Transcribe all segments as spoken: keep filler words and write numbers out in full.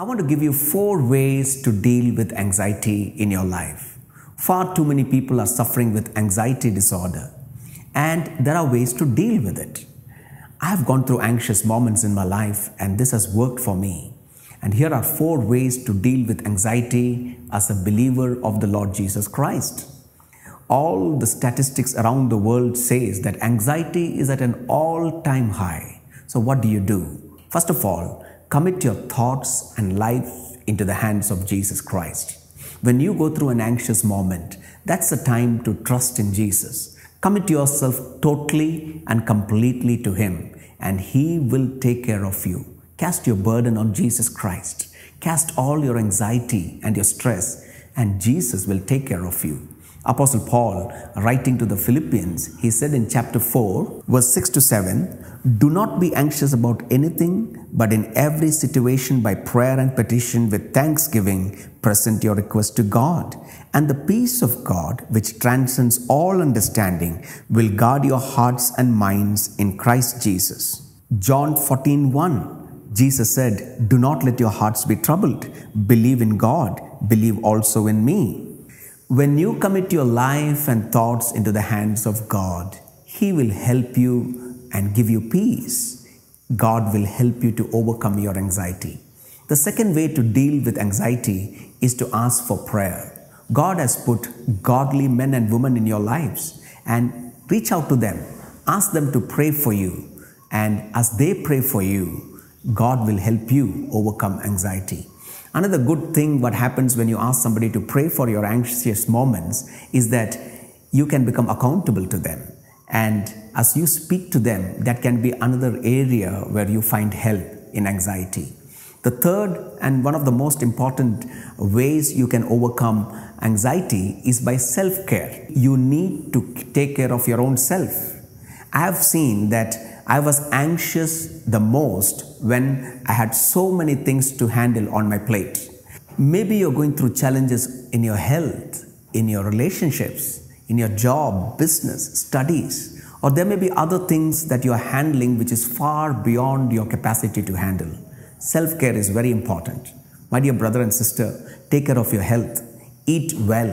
I want to give you four ways to deal with anxiety in your life. Far too many people are suffering with anxiety disorder, and there are ways to deal with it. I have gone through anxious moments in my life, and this has worked for me. And here are four ways to deal with anxiety as a believer of the Lord Jesus Christ. All the statistics around the world says that anxiety is at an all-time high. So what do you do? First of all, commit your thoughts and life into the hands of Jesus Christ. When you go through an anxious moment, that's the time to trust in Jesus. Commit yourself totally and completely to Him, and He will take care of you. Cast your burden on Jesus Christ. Cast all your anxiety and your stress, and Jesus will take care of you. Apostle Paul, writing to the Philippians, he said in chapter four, verse six to seven, "Do not be anxious about anything, but in every situation by prayer and petition with thanksgiving, present your request to God. And the peace of God, which transcends all understanding, will guard your hearts and minds in Christ Jesus." John fourteen one, Jesus said, "Do not let your hearts be troubled. Believe in God, believe also in me." When you commit your life and thoughts into the hands of God, He will help you and give you peace. God will help you to overcome your anxiety. The second way to deal with anxiety is to ask for prayer. God has put godly men and women in your lives, and reach out to them. Ask them to pray for you. And as they pray for you, God will help you overcome anxiety. Another good thing what happens when you ask somebody to pray for your anxious moments is that you can become accountable to them. And as you speak to them, that can be another area where you find help in anxiety. The third and one of the most important ways you can overcome anxiety is by self-care. You need to take care of your own self. I have seen that I was anxious the most when I had so many things to handle on my plate. Maybe you're going through challenges in your health, in your relationships, in your job, business, studies, or there may be other things that you're handling which is far beyond your capacity to handle. Self-care is very important. My dear brother and sister, take care of your health. Eat well,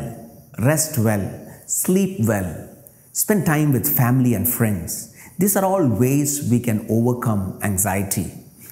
rest well, sleep well, spend time with family and friends. These are all ways we can overcome anxiety.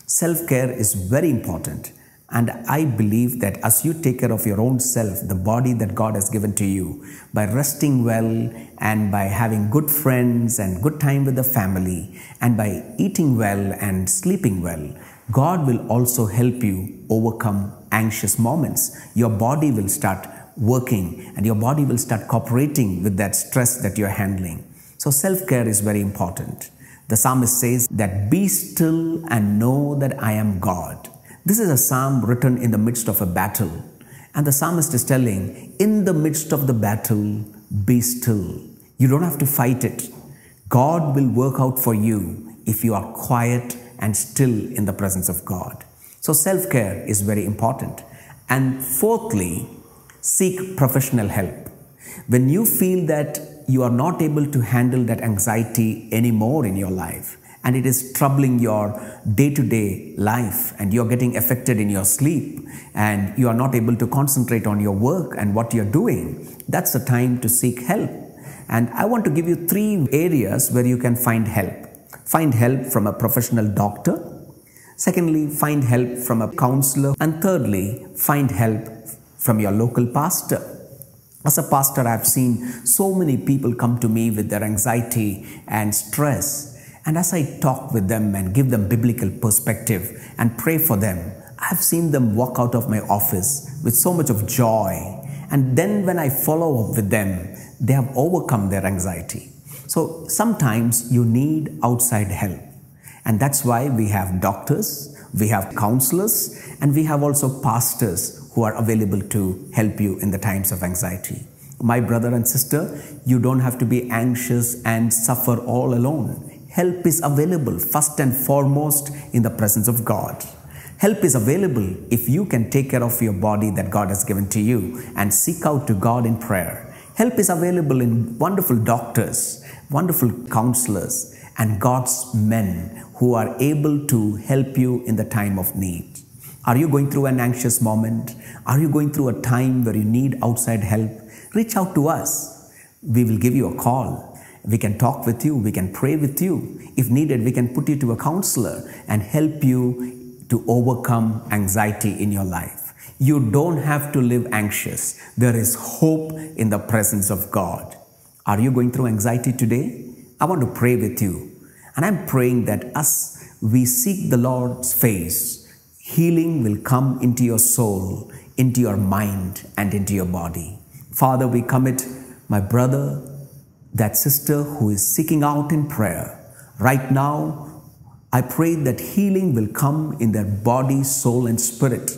Self-care is very important. And I believe that as you take care of your own self, the body that God has given to you, by resting well and by having good friends and good time with the family, and by eating well and sleeping well, God will also help you overcome anxious moments. Your body will start working and your body will start cooperating with that stress that you're handling. So self-care is very important. The psalmist says that, "Be still and know that I am God." This is a psalm written in the midst of a battle. And the psalmist is telling, in the midst of the battle, be still. You don't have to fight it. God will work out for you if you are quiet and still in the presence of God. So self-care is very important. And fourthly, seek professional help. When you feel that you are not able to handle that anxiety anymore in your life, and it is troubling your day-to-day life, and you're getting affected in your sleep, and you are not able to concentrate on your work and what you're doing, that's the time to seek help. And I want to give you three areas where you can find help. Find help from a professional doctor. Secondly, find help from a counselor. And thirdly, find help from your local pastor. As a pastor, I have seen so many people come to me with their anxiety and stress. And as I talk with them and give them biblical perspective and pray for them, I have seen them walk out of my office with so much of joy. And then when I follow up with them, they have overcome their anxiety. So sometimes you need outside help. And that's why we have doctors, we have counselors, and we have also pastors who are available to help you in the times of anxiety. My brother and sister, you don't have to be anxious and suffer all alone. Help is available first and foremost in the presence of God. Help is available if you can take care of your body that God has given to you and seek out to God in prayer. Help is available in wonderful doctors, wonderful counselors, and God's men who are able to help you in the time of need. Are you going through an anxious moment? Are you going through a time where you need outside help? Reach out to us. We will give you a call. We can talk with you. We can pray with you. If needed, we can put you to a counselor and help you to overcome anxiety in your life. You don't have to live anxious. There is hope in the presence of God. Are you going through anxiety today? I want to pray with you. And I'm praying that as we seek the Lord's face, healing will come into your soul, into your mind, and into your body. Father, we commit my brother, that sister who is seeking out in prayer. Right now, I pray that healing will come in their body, soul, and spirit.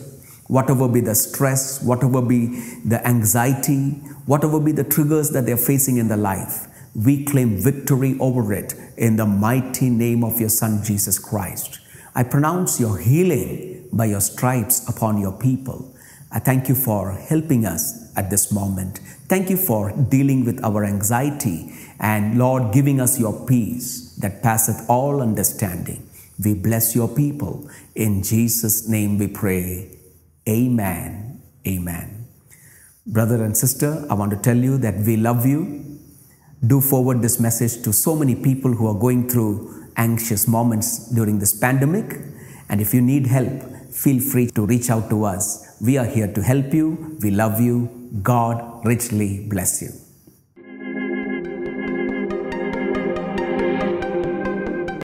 Whatever be the stress, whatever be the anxiety, whatever be the triggers that they're facing in their life, we claim victory over it in the mighty name of your Son, Jesus Christ. I pronounce your healing by your stripes upon your people. I thank you for helping us at this moment. Thank you for dealing with our anxiety and, Lord, giving us your peace that passeth all understanding. We bless your people. In Jesus' name we pray. Amen. Amen. Brother and sister, I want to tell you that we love you. Do forward this message to so many people who are going through anxious moments during this pandemic. And if you need help, feel free to reach out to us. We are here to help you. We love you. God richly bless you.